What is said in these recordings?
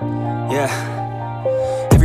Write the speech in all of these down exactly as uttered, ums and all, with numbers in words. Yeah.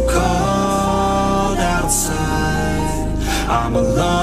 cold outside, I'm alone.